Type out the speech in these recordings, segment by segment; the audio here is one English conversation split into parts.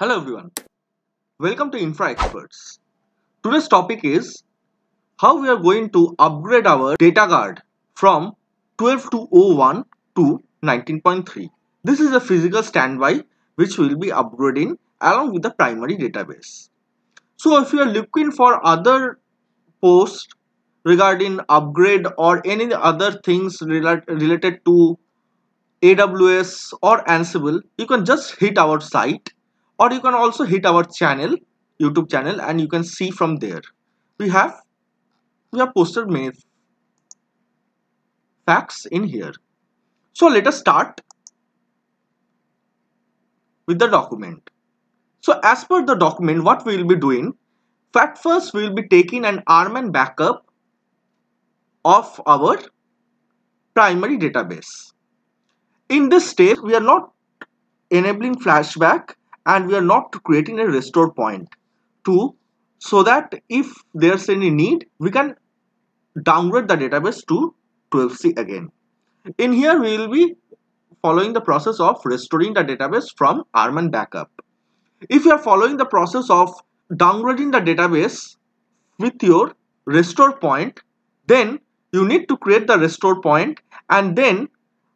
Hello everyone, welcome to Infra Xpertzz. Today's topic is how we are going to upgrade our data guard from 12.2.01 to 19.3. This is a physical standby which we will be upgrading along with the primary database. So if you are looking for other posts regarding upgrade or any other things related to AWS or Ansible, you can just hit our site. Or you can also hit our channel, YouTube channel, and you can see from there. We have posted many facts in here. So let us start with the document. So as per the document, what we will be doing, first we will be taking an RMAN backup of our primary database. In this step, we are not enabling flashback, and we are not creating a restore point so that if there's any need, we can downgrade the database to 12c again. In here, we will be following the process of restoring the database from RMAN backup. If you are following the process of downgrading the database with your restore point, then you need to create the restore point, and then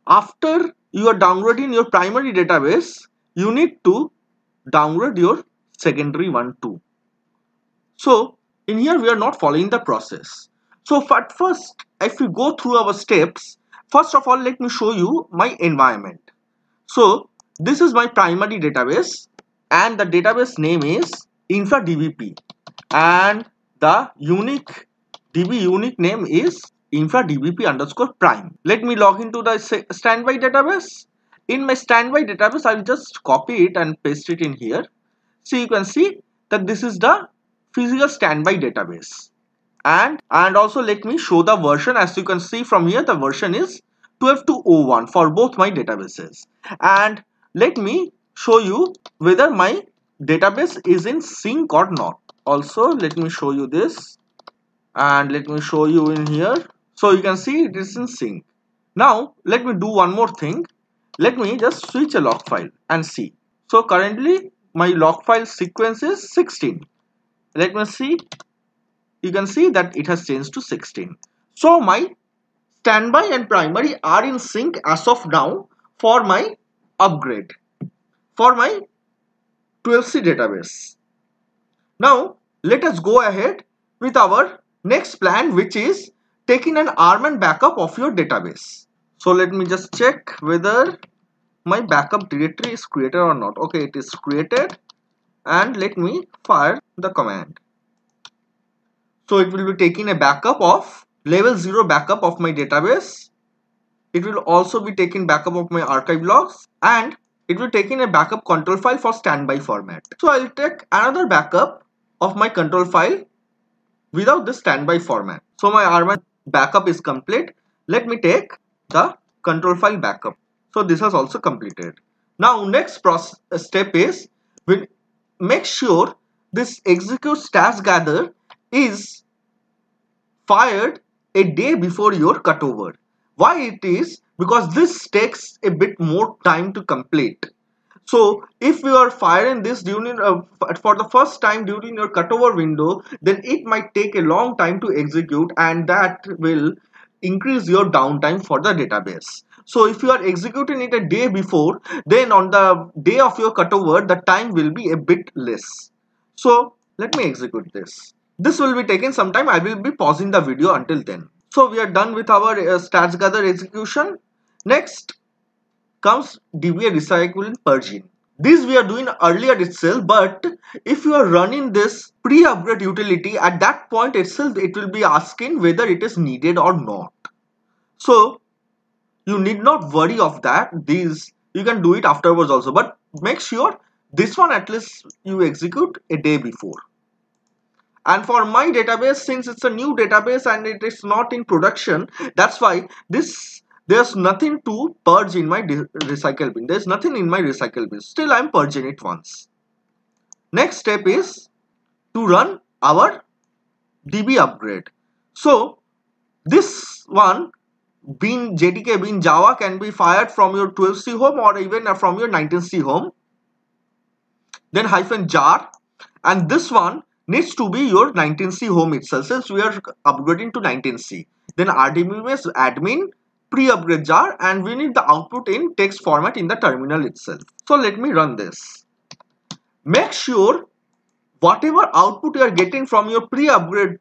after you are downgrading your primary database, you need to downgrade your secondary one too. So in here we are not following the process. So at first, if we go through our steps, first of all let me show you my environment. So this is my primary database, and the database name is InfraDBP, and the unique DB unique name is InfraDBP_prime. Let me log into the standby database. In my standby database, I will just copy it and paste it in here. So you can see that this is the physical standby database. And also let me show the version. As you can see from here, the version is 12.2.01 for both my databases. And let me show you whether my database is in sync or not. Also, let me show you this. And let me show you in here. So you can see it is in sync. Now, let me do one more thing. Let me just switch a log file and see. So currently my log file sequence is 16. Let me see. You can see that it has changed to 16. So my standby and primary are in sync as of now for my upgrade, for my 12c database. Now let us go ahead with our next plan, which is taking an RMAN backup of your database. So let me just check whether my backup directory is created or not. Okay, it is created, and let me fire the command. So it will be taking a backup of level 0 backup of my database. It will also be taking backup of my archive logs, and it will take in a backup control file for standby format. So I will take another backup of my control file without the standby format. So my RMAN backup is complete. Let me take the control file backup. So this has also completed. Now next step is, we'll make sure this execute stash gather is fired a day before your cutover. Why it is? Because this takes a bit more time to complete. So if you are firing this during for the first time during your cutover window, then it might take a long time to execute, and that will increase your downtime for the database. So if you are executing it a day before, then on the day of your cutover, the time will be a bit less. So let me execute this. This will be taking some time. I will be pausing the video until then. So we are done with our stats gather execution. Next comes DBA recycle bin. This we are doing earlier itself, but if you are running this pre-upgrade utility, at that point itself it will be asking whether it is needed or not. So you need not worry of that. These you can do it afterwards also, but make sure this one at least you execute a day before. And for my database, since it's a new database and it is not in production, that's why there's nothing to purge in my recycle bin. There's nothing in my recycle bin. Still, I'm purging it once. Next step is to run our DB upgrade. So this one, bin, JDK, bin, Java can be fired from your 12c home or even from your 19c home. then -jar, and this one needs to be your 19c home itself, since we are upgrading to 19c. Then RDBMS admin pre-upgrade jar, and we need the output in text format in the terminal itself. So let me run this. Make sure whatever output you are getting from your pre-upgrade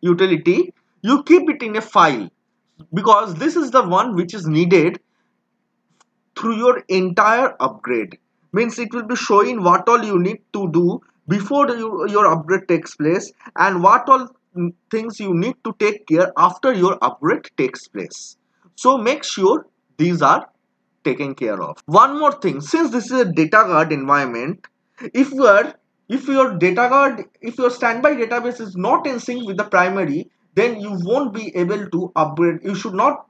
utility, you keep it in a file, because this is the one which is needed through your entire upgrade. Means it will be showing what all you need to do before your upgrade takes place, and what all things you need to take care after your upgrade takes place. So make sure these are taken care of. One more thing, since this is a data guard environment, if your standby database is not in sync with the primary, then you won't be able to upgrade. You should not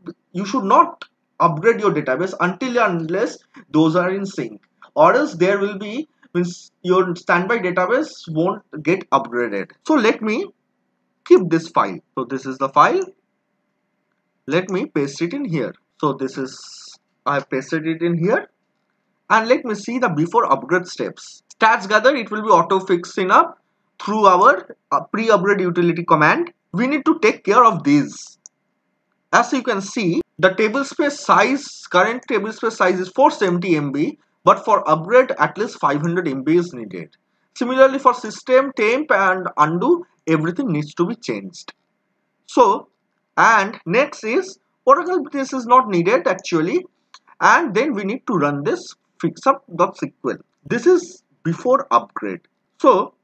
upgrade your database until and unless those are in sync, or else there will be, means your standby database won't get upgraded. So let me keep this file. So this is the file. Let me paste it in here. So this is, I have pasted it in here, and let me see the before upgrade steps. Stats gather, it will be auto fixing up through our pre-upgrade utility command. We need to take care of these. As you can see, the table space size, current table space size is 470 MB, but for upgrade at least 500 MB is needed. Similarly, for system, temp and undo, everything needs to be changed. So, and next is Oracle this is not needed actually, and then we need to run this fixup.sql. This is before upgrade. So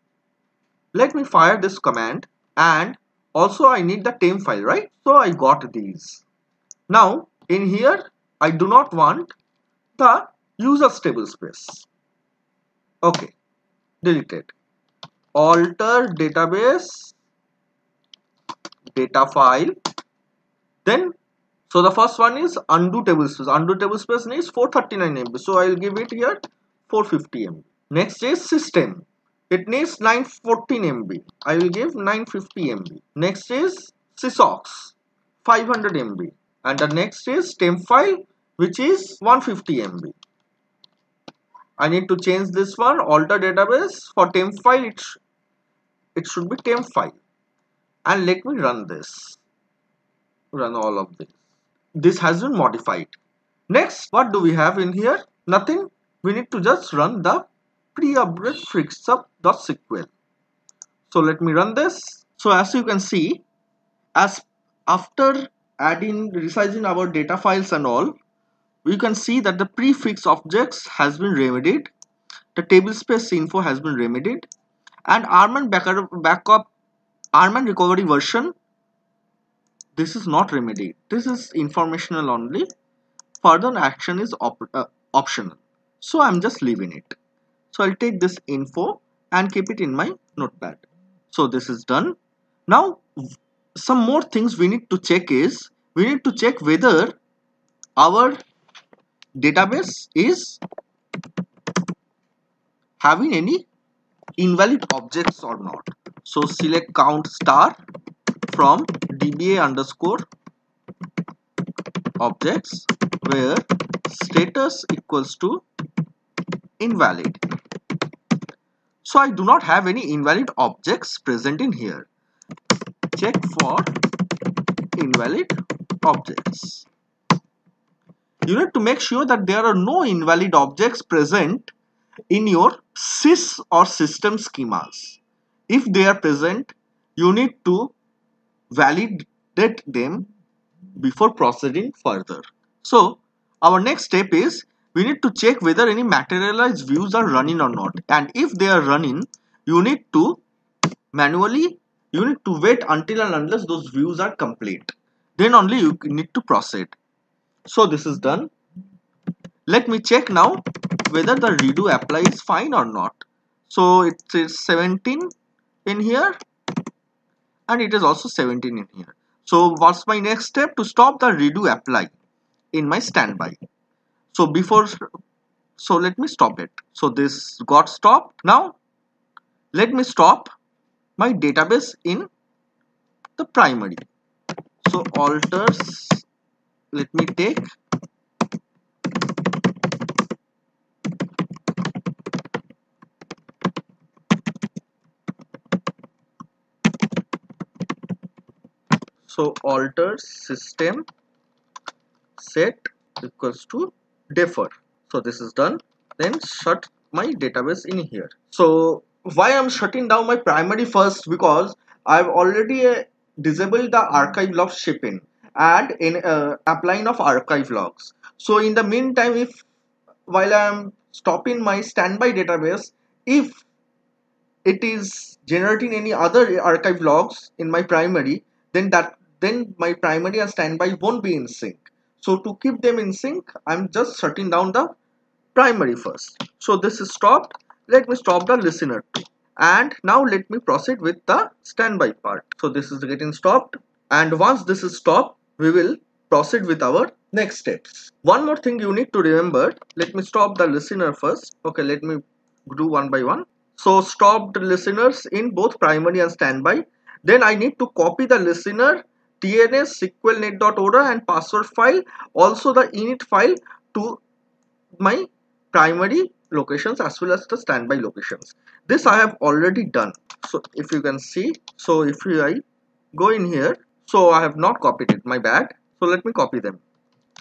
let me fire this command, and also I need the temp file, right? So I got these. Now in here I do not want the user's table space. Okay, delete it. Alter database data file. Then so the first one is undo table space. Undo table space needs 439 MB. So I will give it here 450 MB. Next is system. It needs 914 MB. I will give 950 MB. Next is sysox, 500 MB. And the next is temp file, which is 150 MB. I need to change this one, alter database. For temp file, it should be temp file. And let me run this. Run all of this. This has been modified. Next, what do we have in here? Nothing. We need to just run the pre-upgrade fixup.sql. So let me run this. So as you can see, as after adding, resizing our data files and all, we can see that the prefix objects has been remedied, the table space info has been remedied, and RMAN backup, RMAN recovery version, this is not remedied. This is informational only. Further action is optional. So I'm just leaving it. So I'll take this info and keep it in my notepad. So this is done. Now some more things we need to check is, we need to check whether our database is having any invalid objects or not. So select count star from DBA underscore objects where status equals to invalid. So I do not have any invalid objects present in here. Check for invalid objects. You need to make sure that there are no invalid objects present in your sys or system schemas. If they are present, you need to validate them before proceeding further. So our next step is, we need to check whether any materialized views are running or not, and if they are running, you need to wait until and unless those views are complete, then only you need to proceed. So this is done. Let me check now whether the redo apply is fine or not. So it says 17 in here, and it is also 17 in here. So what's my next step? To stop the redo apply in my standby. So let me stop it. So this got stopped. Now let me stop my database in the primary. So alters, let me take So alter system set equals to defer. So this is done. Then shut my database in here. So why I'm shutting down my primary first? Because I've already disabled the archive log shipping and in applying of archive logs. So in the meantime, if while I'm stopping my standby database, if it is generating any other archive logs in my primary, then my primary and standby won't be in sync. So to keep them in sync, I'm just shutting down the primary first. So this is stopped. Let me stop the listener too. And now let me proceed with the standby part. So this is getting stopped. And once this is stopped, we will proceed with our next steps. One more thing you need to remember. Let me stop the listener first. Okay, let me do one by one. So stopped listeners in both primary and standby. Then I need to copy the listener TNS, SQLNET.ORA and password file, also the init file to my primary locations as well as the standby locations. This I have already done. So if you can see, so if I go in here, so I have not copied it, my bad. So let me copy them.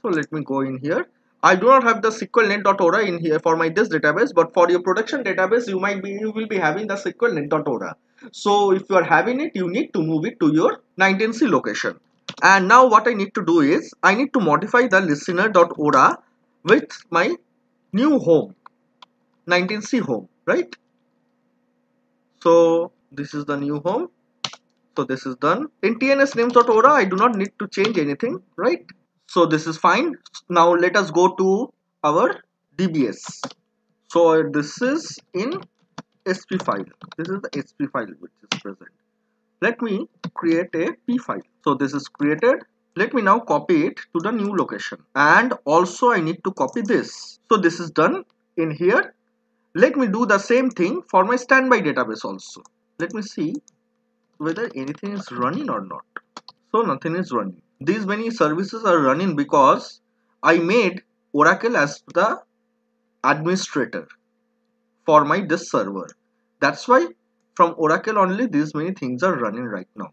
So let me go in here. I do not have the SQLNet.ora in here for my this database, but for your production database you will be having the SQLNet.ora. So if you are having it, you need to move it to your 19c location. And now what I need to do is I need to modify the listener.ora with my new home, 19c home, right? So this is the new home. So this is done. In TNS names.ora, I do not need to change anything, right? So this is fine. Now let us go to our DBS. So this is in sp file. This is the sp file which is present. Let me create a p file. So this is created. Let me now copy it to the new location. And also I need to copy this. So this is done in here. Let me do the same thing for my standby database also. Let me see whether anything is running or not. So nothing is running. These many services are running because I made Oracle as the administrator for my this server. That's why from Oracle only these many things are running right now.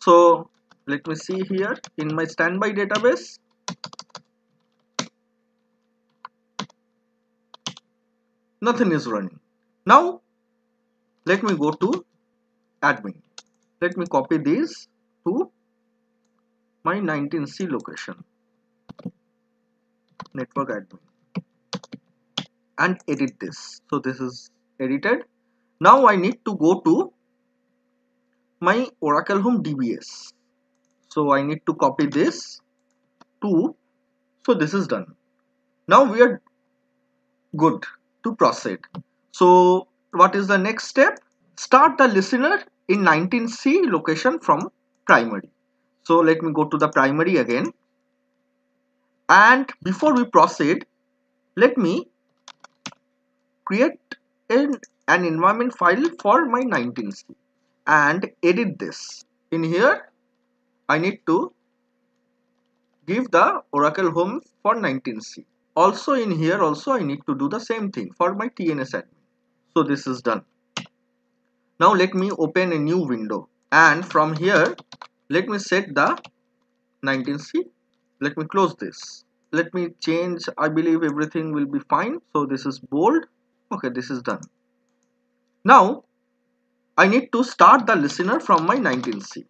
So let me see here in my standby database. Nothing is running. Now let me go to admin. Let me copy these to my 19c location, network admin, and edit this. So this is edited. Now I need to go to my Oracle Home DBS. So I need to copy this to, so this is done. Now we are good to proceed. So what is the next step? Start the listener in 19c location from primary. So let me go to the primary again. And before we proceed, let me create an environment file for my 19c and edit this. In here, I need to give the Oracle home for 19c. Also in here, also I need to do the same thing for my TNS admin. So this is done. Now let me open a new window. And from here, let me set the 19c. Let me close this. Let me change. I believe everything will be fine. So this is bold. Okay, this is done. Now I need to start the listener from my 19c.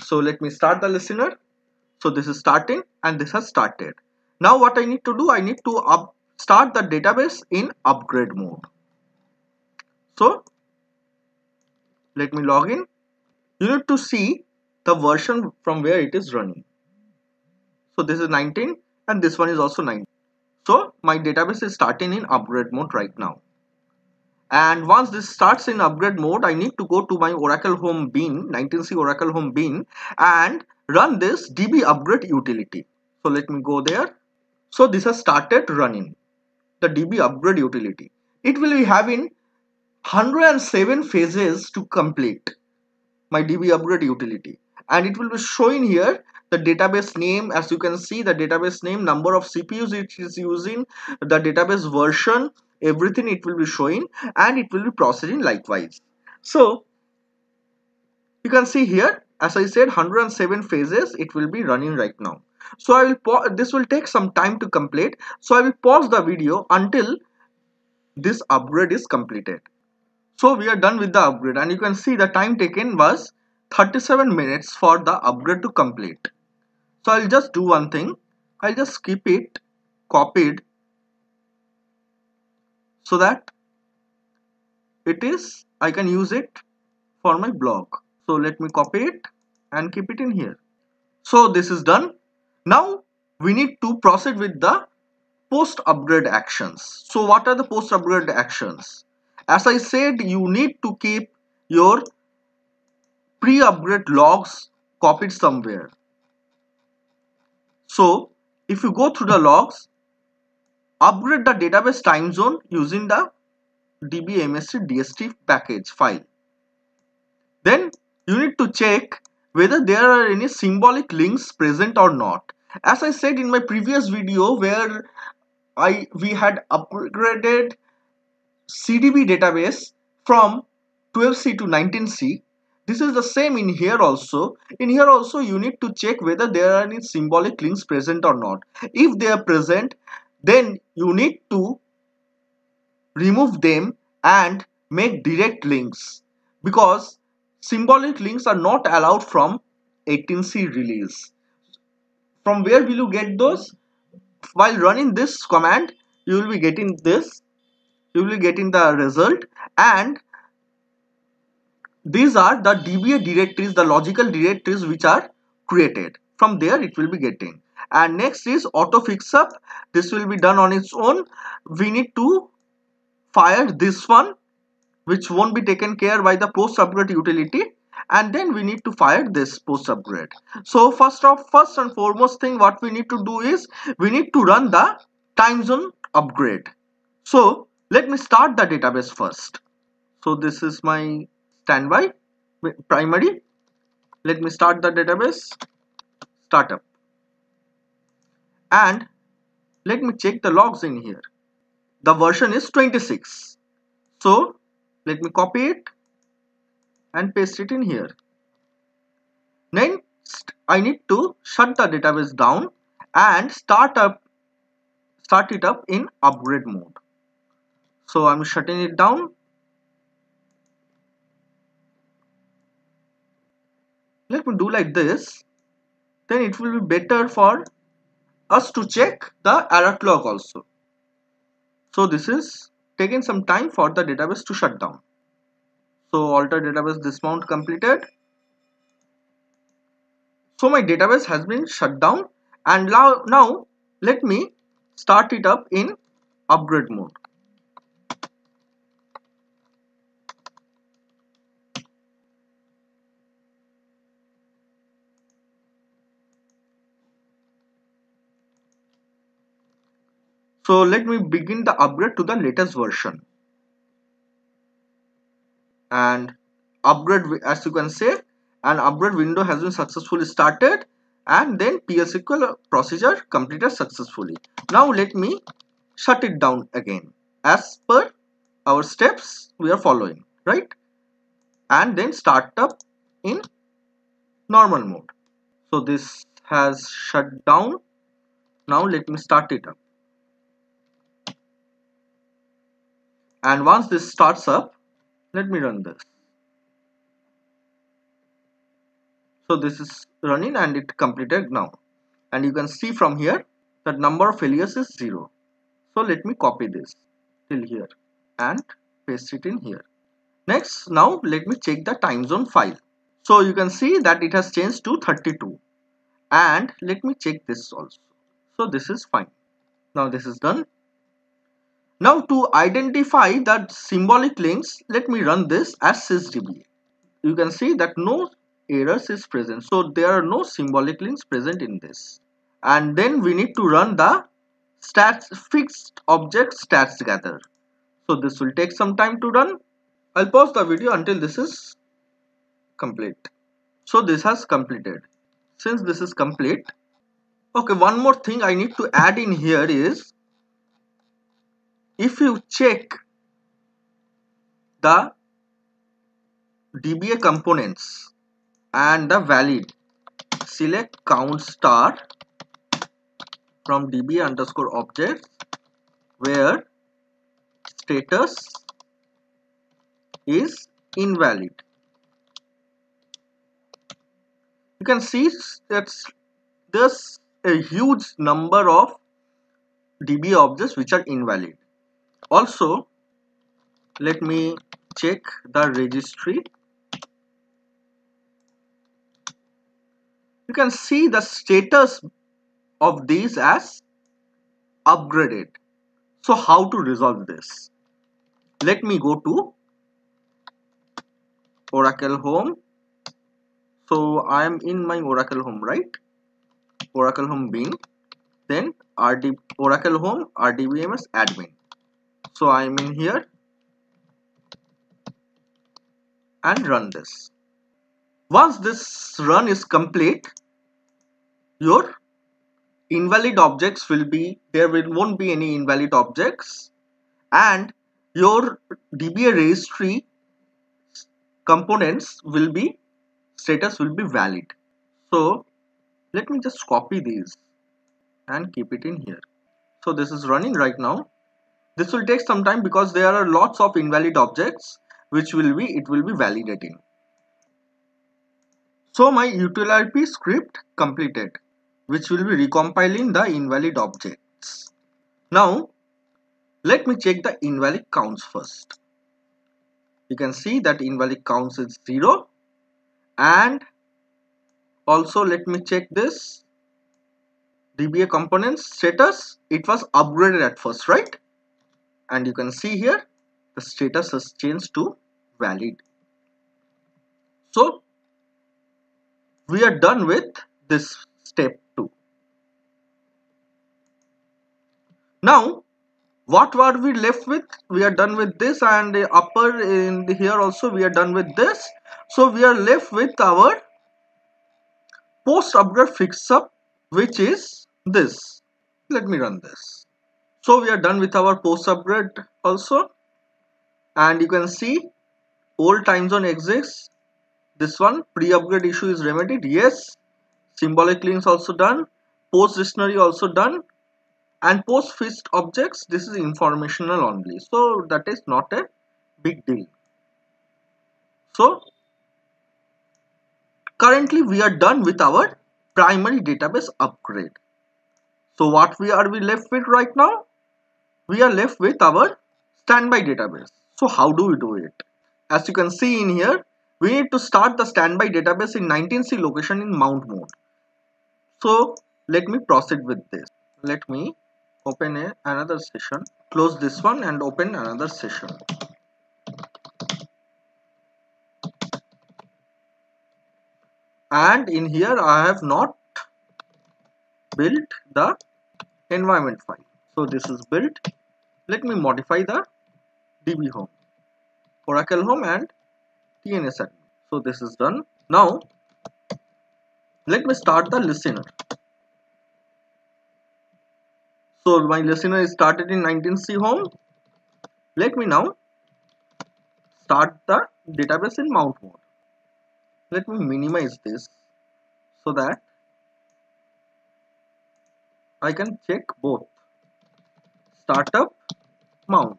So let me start the listener. So this is starting and this has started. Now what I need to do, I need to start the database in upgrade mode. So let me log in. You need to see the version from where it is running. So this is 19 and this one is also 19. So my database is starting in upgrade mode right now. And once this starts in upgrade mode, I need to go to my Oracle Home Bin, 19c Oracle Home Bin, and run this DB upgrade utility. So let me go there. So this has started running, the DB upgrade utility. It will be having 107 phases to complete my DB upgrade utility, and it will be showing here the database name. As you can see, the database name, number of CPUs it is using, the database version, everything it will be showing, and it will be proceeding likewise. So you can see here as I said, 107 phases it will be running right now. So I will, this will take some time to complete, so I will pause the video until this upgrade is completed. So we are done with the upgrade, and you can see the time taken was 37 minutes for the upgrade to complete. So I'll just do one thing, I'll just skip it, copied, so that it is, I can use it for my blog. So let me copy it and keep it in here. So this is done. Now we need to proceed with the post upgrade actions. So what are the post upgrade actions? As I said, you need to keep your pre-upgrade logs copied somewhere. So if you go through the logs, upgrade the database time zone using the DBMS DST package file. Then you need to check whether there are any symbolic links present or not. As I said in my previous video where we had upgraded CDB database from 12c to 19c, this is the same in here also. In here also you need to check whether there are any symbolic links present or not. If they are present, then you need to remove them and make direct links, because symbolic links are not allowed from 18c release. From where will you get those? While running this command, you will be getting this. You will be getting the result, and these are the DBA directories, the logical directories which are created. From there it will be getting. And next is auto fix up. This will be done on its own. We need to fire this one, which won't be taken care by the post upgrade utility, and then we need to fire this post upgrade. So first and foremost thing what we need to do is we need to run the time zone upgrade. So let me start the database first. So this is my standby primary. Let me start the database startup, and let me check the logs in here. The version is 26. So let me copy it and paste it in here. Next, I need to shut the database down and start it up in upgrade mode. So I'm shutting it down. Let me do like this. Then it will be better for us to check the alert log also. So this is taking some time for the database to shut down. So alter database dismount completed. So my database has been shut down, and now let me start it up in upgrade mode. So let me begin the upgrade to the latest version, and upgrade, as you can see, an upgrade window has been successfully started, and then PL/SQL procedure completed successfully. Now let me shut it down again as per our steps we are following, right? And then start up in normal mode. So this has shut down. Now let me start it up. And once this starts up, let me run this. So this is running and it completed now. And you can see from here that number of failures is 0. So let me copy this till here and paste it in here. Next, now let me check the time zone file. So you can see that it has changed to 32. And let me check this also. So this is fine. Now this is done. Now to identify the symbolic links, let me run this as sysdb. You can see that no errors is present. So there are no symbolic links present in this. And then we need to run the stats fixed object stats gather. So this will take some time to run. I'll pause the video until this is complete. So this has completed. Since this is complete, okay, one more thing I need to add in here is, if you check the DBA components, and the valid, select count star from db underscore objects where status is invalid. You can see that there's a huge number of DBA objects which are invalid. Also, let me check the registry. You can see the status of these as upgraded. So how to resolve this? Let me go to Oracle Home. So I am in my Oracle Home, right? Oracle Home bin, then Oracle Home RDBMS admin. So I am in here and run this. Once this run is complete, your invalid objects will be there, won't be any invalid objects, and your DBA registry components will be status will be valid. So let me just copy these and keep it in here. So this is running right now. This will take some time because there are lots of invalid objects which will be validating. So my utilip script completed, which will be recompiling the invalid objects. Now let me check the invalid counts first. You can see that invalid counts is 0, and also let me check this DBA components status. It was upgraded at first, right? And you can see here the status has changed to valid. So we are done with this step 2. Now what were we left with? We are done with this, and upper in here also we are done with this. So we are left with our post upgrade fix up, which is this. Let me run this. So we are done with our post upgrade also, and you can see old time zone exists. This one pre-upgrade issue is remedied, yes. Symbolic links also done, post dictionary also done, and post fixed objects. This is informational only, so that is not a big deal. So currently we are done with our primary database upgrade. So what are we left with right now? We are left with our standby database. So how do we do it? As you can see in here, we need to start the standby database in 19c location in mount mode. So let me proceed with this. Let me open another session, close this one and open another session. And in here I have not built the environment file. So this is built. Let me modify the DB home, Oracle home and TNS admin. So this is done. Now let me start the listener. So my listener is started in 19c home. Let me now start the database in mount mode. Let me minimize this so that I can check both startup, mount.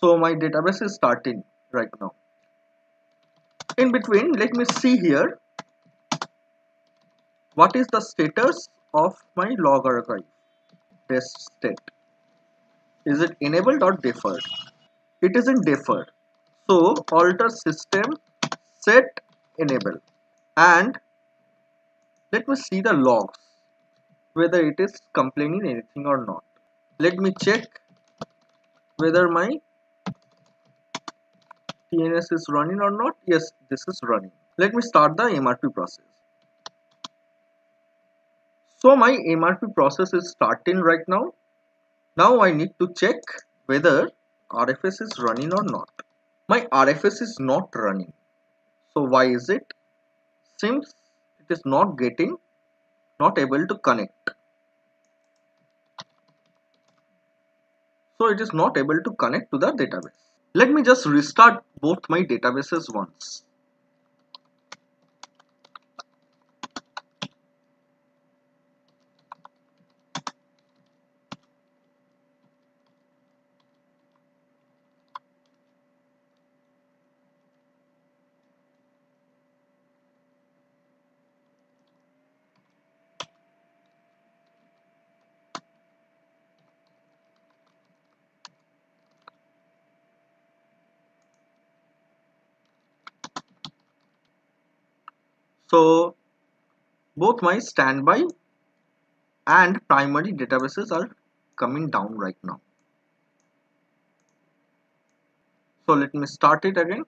So my database is starting right now. In between, let me see here what is the status of my log archive test state. Is it enabled or deferred? It is in deferred. So alter system set enable, and let me see the logs whether it is complaining anything or not. Let me check whether my TNS is running or not. Yes, this is running. Let me start the MRP process. So my MRP process is starting right now. Now I need to check whether RFS is running or not. My RFS is not running. So why is it? Since it is not able to connect. So it is not able to connect to the database. Let me just restart both my databases once. So both my standby and primary databases are coming down right now. So let me start it again.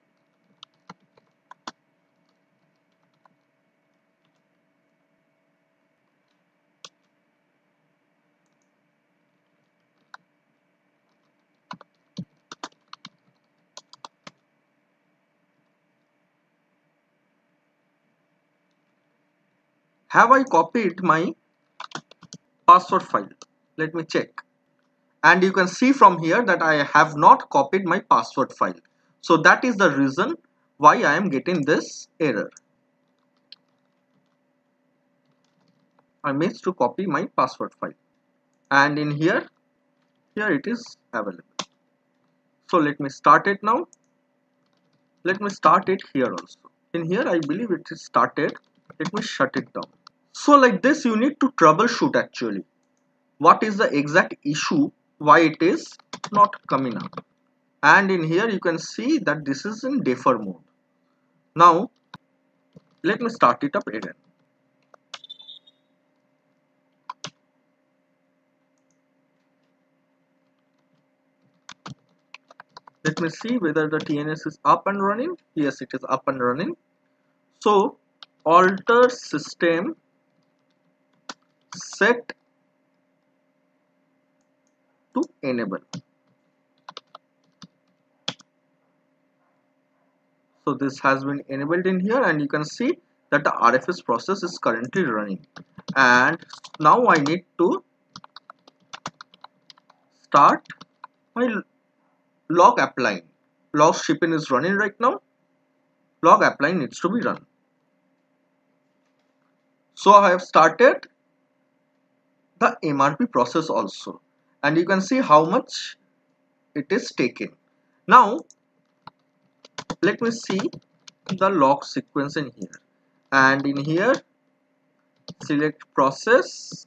Have I copied my password file? Let me check. And you can see from here that I have not copied my password file. So that is the reason why I am getting this error. I missed to copy my password file. And in here it is available. So let me start it now. Let me start it here also. In here I believe it is started. Let me shut it down. So like this you need to troubleshoot actually. What is the exact issue? Why it is not coming up? And in here you can see that this is in defer mode. Now let me start it up again. Let me see whether the TNS is up and running. Yes, it is up and running. So alter system set to enable. So this has been enabled in here, and you can see that the RFS process is currently running. And now I need to start my log apply. Log shipping is running right now. Log apply needs to be run. So I have started the MRP process also, and you can see how much it is taking. Now let me see the log sequence in here, and in here select process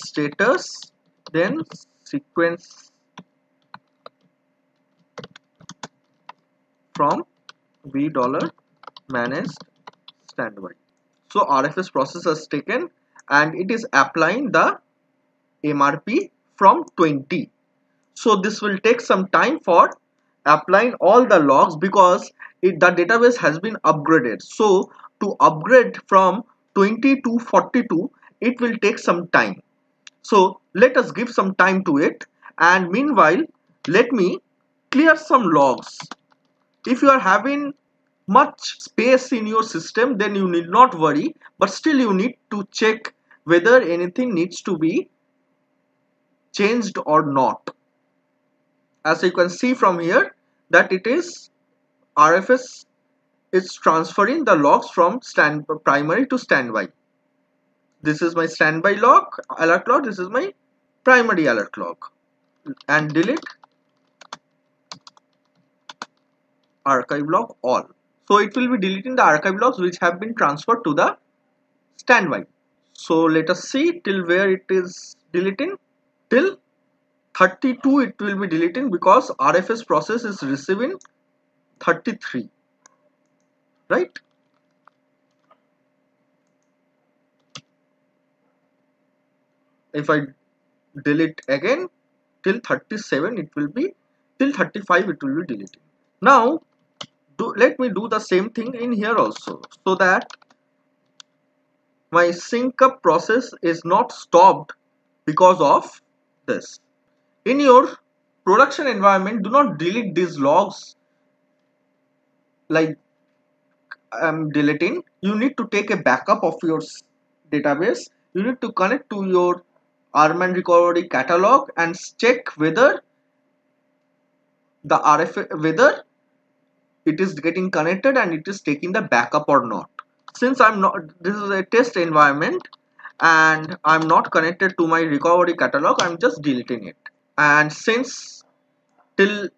status, then sequence from $managed standby. So RFS process has taken, and it is applying the MRP from 20. So this will take some time for applying all the logs, because the database has been upgraded. So to upgrade from 20 to 42, it will take some time. So let us give some time to it. And meanwhile, let me clear some logs. If you are having much space in your system, then you need not worry, but still you need to check whether anything needs to be changed or not. As you can see from here that it is RFS is transferring the logs from primary to standby. This is my standby log, alert log. This is my primary alert log. And delete archive log all. So it will be deleting the archive logs which have been transferred to the standby. So let us see till where it is deleting. Till 32 it will be deleting, because RFS process is receiving 33. Right? If I delete again till 37 it will be, till 35 it will be deleting. Now let me do the same thing in here also, so that my sync up process is not stopped because of this. In your production environment, do not delete these logs like I'm deleting. You need to take a backup of your database. You need to connect to your RMAN recovery catalog and check whether the whether it is getting connected and it is taking the backup or not. Since I'm not, this is a test environment and I'm not connected to my recovery catalog, I'm just deleting it. And since till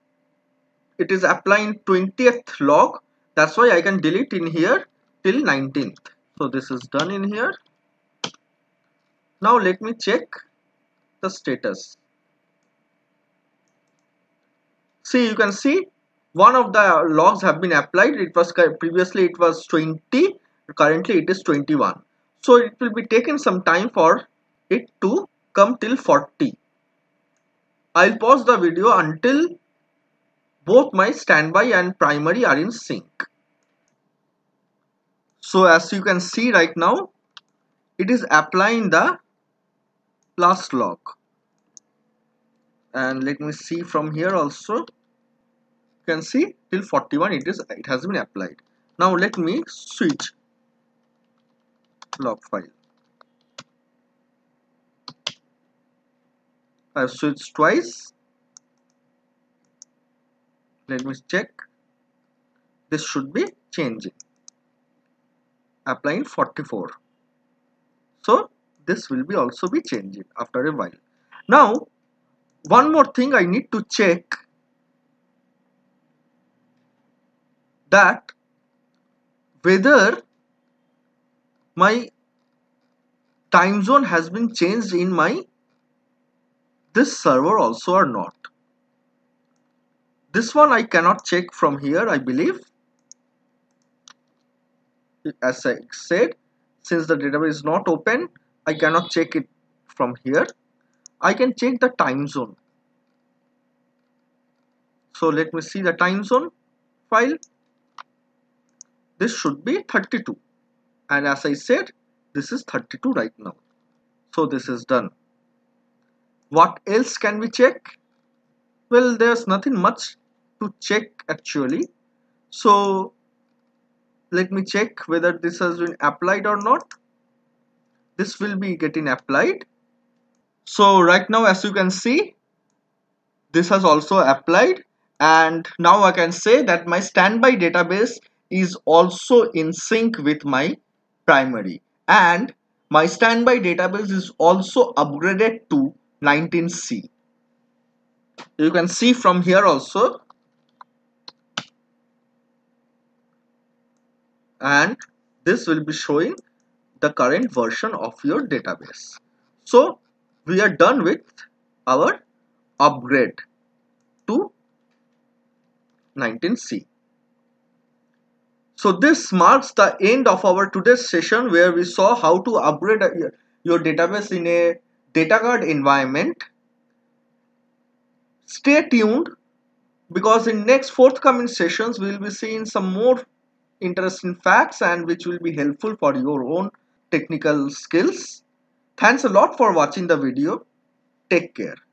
it is applying 20th log, that's why I can delete in here till 19th. So this is done in here. Now let me check the status. See, you can see one of the logs have been applied. It was previously it was 20, currently it is 21. So it will be taken some time for it to come till 40. I'll pause the video until both my standby and primary are in sync. So as you can see right now, it is applying the plus log. And let me see from here also. You can see till 41 it has been applied. Now let me switch log file. I have switched twice. Let me check. This should be changing. Applying 44. So this will be also be changing after a while. Now one more thing I need to check, that whether my time zone has been changed in my this server also or not. This one I cannot check from here, I believe. As I said, since the database is not open, I cannot check it from here. I can check the time zone. So let me see the time zone file. This should be 32, and as I said, this is 32 right now. So this is done. What else can we check? Well, there's nothing much to check actually. So let me check whether this has been applied or not. This will be getting applied. So right now, as you can see, this has also applied, and now I can say that my standby database is also in sync with my primary, and my standby database is also upgraded to 19c. You can see from here also, and this will be showing the current version of your database. So we are done with our upgrade to 19c. So this marks the end of our today's session, where we saw how to upgrade your database in a Data Guard environment. Stay tuned, because in next forthcoming sessions we will be seeing some more interesting facts, and which will be helpful for your own technical skills. Thanks a lot for watching the video. Take care.